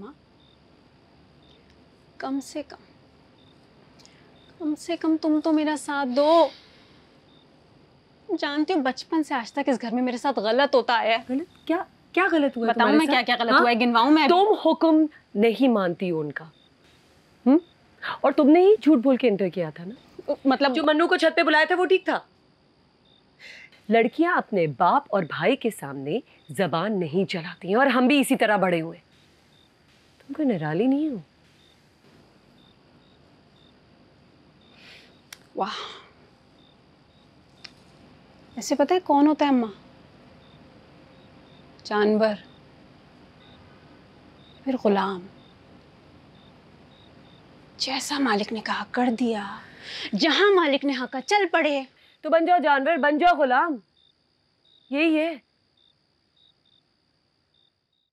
माँ, कम से कम तुम तो मेरा साथ दो। जानती हो बचपन से आज तक इस घर में मेरे साथ गलत होता है। गलत? क्या गलत हुआ? बताऊं मैं क्या गलत हुआ है? गिनवाऊं मैं? तुम हुक्म नहीं मानती हो उनका, और तुमने ही झूठ बोल के एंटर किया था ना। मतलब जो मन्नू को छत पे बुलाया था वो ठीक था। लड़कियां अपने बाप और भाई के सामने जबान नहीं चलाती हैं, और हम भी इसी तरह बड़े हुए। तुम कोई निराली नहीं हो। वाह, ऐसे पता है कौन होता है अम्मा? जानवर, फिर गुलाम। जैसा मालिक ने कहा कर दिया, जहां मालिक ने हाँ कहा चल पड़े। तो बन जाओ जानवर, बन जाओ गुलाम, यही है।